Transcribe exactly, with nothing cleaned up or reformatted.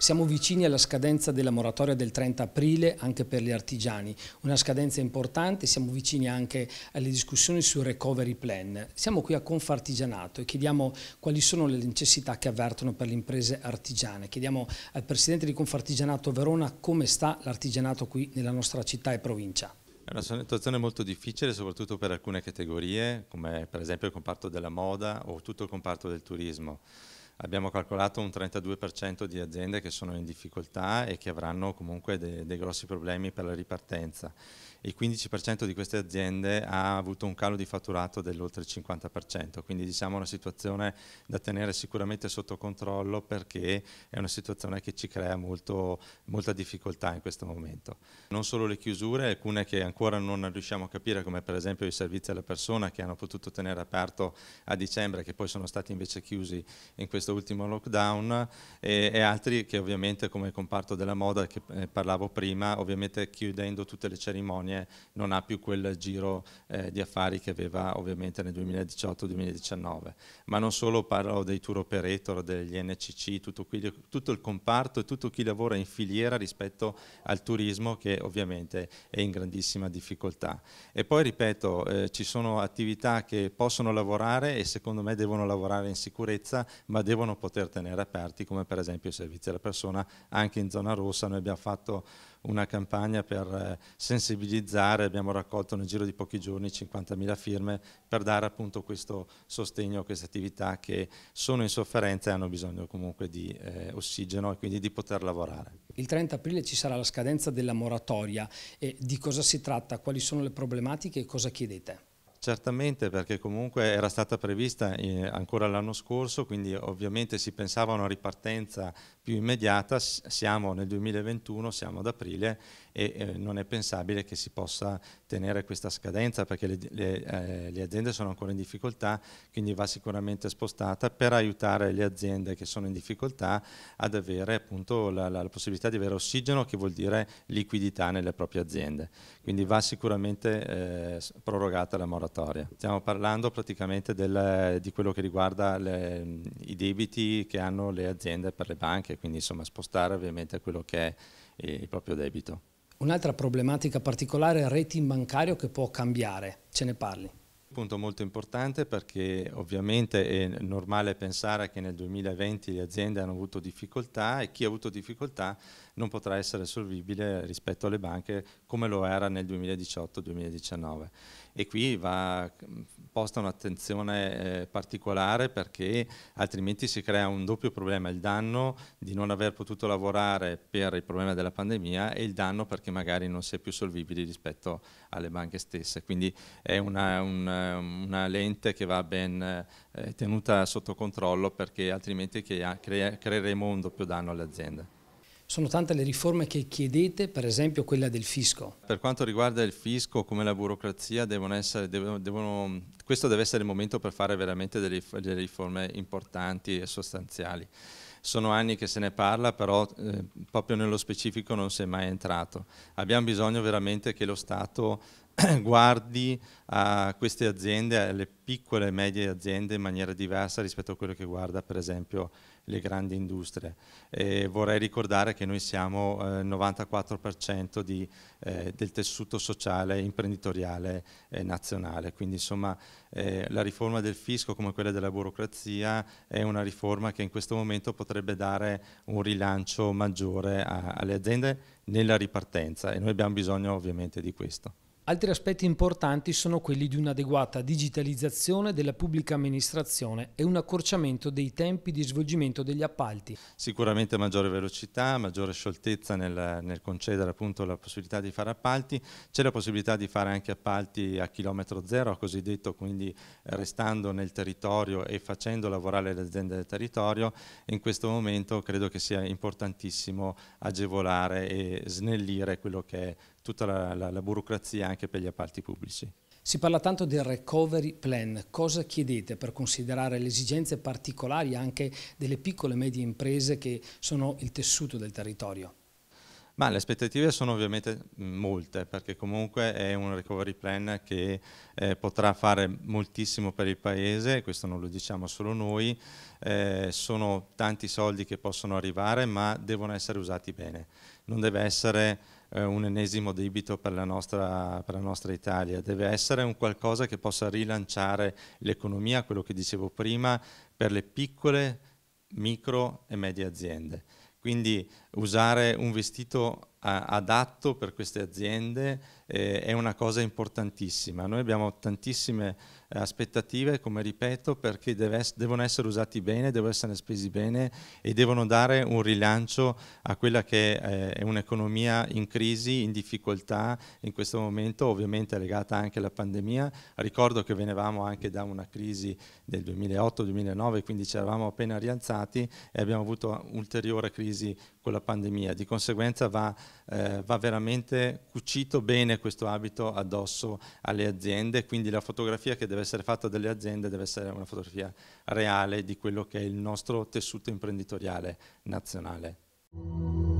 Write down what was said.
Siamo vicini alla scadenza della moratoria del trenta aprile anche per gli artigiani, una scadenza importante, siamo vicini anche alle discussioni sul Recovery Plan. Siamo qui a Confartigianato e chiediamo quali sono le necessità che avvertono per le imprese artigiane. Chiediamo al Presidente di Confartigianato Verona come sta l'artigianato qui nella nostra città e provincia. È una situazione molto difficile soprattutto per alcune categorie come per esempio il comparto della moda o tutto il comparto del turismo. Abbiamo calcolato un trentadue per cento di aziende che sono in difficoltà e che avranno comunque dei, dei grossi problemi per la ripartenza. Il quindici per cento di queste aziende ha avuto un calo di fatturato dell'oltre il cinquanta per cento, quindi diciamo una situazione da tenere sicuramente sotto controllo perché è una situazione che ci crea molto, molta difficoltà in questo momento. Non solo le chiusure, alcune che ancora non riusciamo a capire, come per esempio i servizi alla persona che hanno potuto tenere aperto a dicembre, che poi sono stati invece chiusi in questo ultimo lockdown, e, e altri che ovviamente, come il comparto della moda che eh, parlavo prima, ovviamente chiudendo tutte le cerimonie non ha più quel giro eh, di affari che aveva ovviamente nel duemiladiciotto duemiladiciannove, ma non solo, parlo dei tour operator, degli N C C, tutto, qui, tutto il comparto e tutto chi lavora in filiera rispetto al turismo, che ovviamente è in grandissima difficoltà. E poi ripeto, eh, ci sono attività che possono lavorare e secondo me devono lavorare in sicurezza, ma devono poter tenere aperti, come per esempio i servizi alla persona anche in zona rossa. Noi abbiamo fatto una campagna per sensibilizzare, abbiamo raccolto nel giro di pochi giorni cinquantamila firme per dare appunto questo sostegno a queste attività che sono in sofferenza e hanno bisogno comunque di eh, ossigeno e quindi di poter lavorare. Il trenta aprile ci sarà la scadenza della moratoria. E di cosa si tratta? Quali sono le problematiche e cosa chiedete? Certamente, perché comunque era stata prevista eh, ancora l'anno scorso, quindi ovviamente si pensava a una ripartenza più immediata. Siamo nel duemilaventuno, siamo ad aprile e eh, non è pensabile che si possa tenere questa scadenza, perché le, le, eh, le aziende sono ancora in difficoltà, quindi va sicuramente spostata per aiutare le aziende che sono in difficoltà ad avere appunto la, la, la possibilità di avere ossigeno, che vuol dire liquidità nelle proprie aziende. Quindi va sicuramente eh, prorogata la moratoria. Stiamo parlando praticamente del, di quello che riguarda le, i debiti che hanno le aziende per le banche, quindi insomma spostare ovviamente quello che è il proprio debito. Un'altra problematica particolare è il rating bancario che può cambiare, ce ne parli? Un punto molto importante, perché ovviamente è normale pensare che nel duemilaventi le aziende hanno avuto difficoltà e chi ha avuto difficoltà non potrà essere solvibile rispetto alle banche come lo era nel duemiladiciotto duemiladiciannove, e qui va posta un'attenzione eh, particolare, perché altrimenti si crea un doppio problema: il danno di non aver potuto lavorare per il problema della pandemia e il danno perché magari non si è più solvibili rispetto alle banche stesse. Quindi è una, un una lente che va ben eh, tenuta sotto controllo, perché altrimenti crea, creeremo un doppio danno alle aziende. Sono tante le riforme che chiedete, per esempio quella del fisco. Per quanto riguarda il fisco, come la burocrazia, devono essere, devono, devono, questo deve essere il momento per fare veramente delle, delle riforme importanti e sostanziali. Sono anni che se ne parla, però eh, proprio nello specifico non si è mai entrato. Abbiamo bisogno veramente che lo Stato guardi a queste aziende, alle piccole e medie aziende, in maniera diversa rispetto a quello che guarda per esempio le grandi industrie. E vorrei ricordare che noi siamo il eh, novantaquattro per cento di, eh, del tessuto sociale e imprenditoriale eh, nazionale, quindi insomma eh, la riforma del fisco, come quella della burocrazia, è una riforma che in questo momento potrebbe dare un rilancio maggiore a, alle aziende nella ripartenza, e noi abbiamo bisogno ovviamente di questo. Altri aspetti importanti sono quelli di un'adeguata digitalizzazione della pubblica amministrazione e un accorciamento dei tempi di svolgimento degli appalti. Sicuramente maggiore velocità, maggiore scioltezza nel, nel concedere appunto la possibilità di fare appalti. C'è la possibilità di fare anche appalti a chilometro zero, cosiddetto, quindi restando nel territorio e facendo lavorare le aziende del territorio. In questo momento credo che sia importantissimo agevolare e snellire quello che è tutta la, la, la burocrazia anche per gli appalti pubblici. Si parla tanto del Recovery Plan. Cosa chiedete per considerare le esigenze particolari anche delle piccole e medie imprese che sono il tessuto del territorio? Ma le aspettative sono ovviamente molte, perché comunque è un recovery plan che eh, potrà fare moltissimo per il Paese, questo non lo diciamo solo noi, eh, sono tanti soldi che possono arrivare, ma devono essere usati bene. Non deve essere eh, un ennesimo debito per la, nostra, per la nostra Italia, deve essere un qualcosa che possa rilanciare l'economia, quello che dicevo prima, per le piccole, micro e medie aziende. Quindi usare un vestito adatto per queste aziende eh, è una cosa importantissima. Noi abbiamo tantissime aspettative, come ripeto, perché deve, devono essere usati bene, devono essere spesi bene e devono dare un rilancio a quella che eh, è un'economia in crisi, in difficoltà, in questo momento ovviamente legata anche alla pandemia. Ricordo che venivamo anche da una crisi del duemilaotto duemilanove, quindi ci eravamo appena rialzati e abbiamo avuto ulteriore crisi con la pandemia, di conseguenza va, eh, va veramente cucito bene questo abito addosso alle aziende, quindi la fotografia che deve essere fatta delle aziende deve essere una fotografia reale di quello che è il nostro tessuto imprenditoriale nazionale.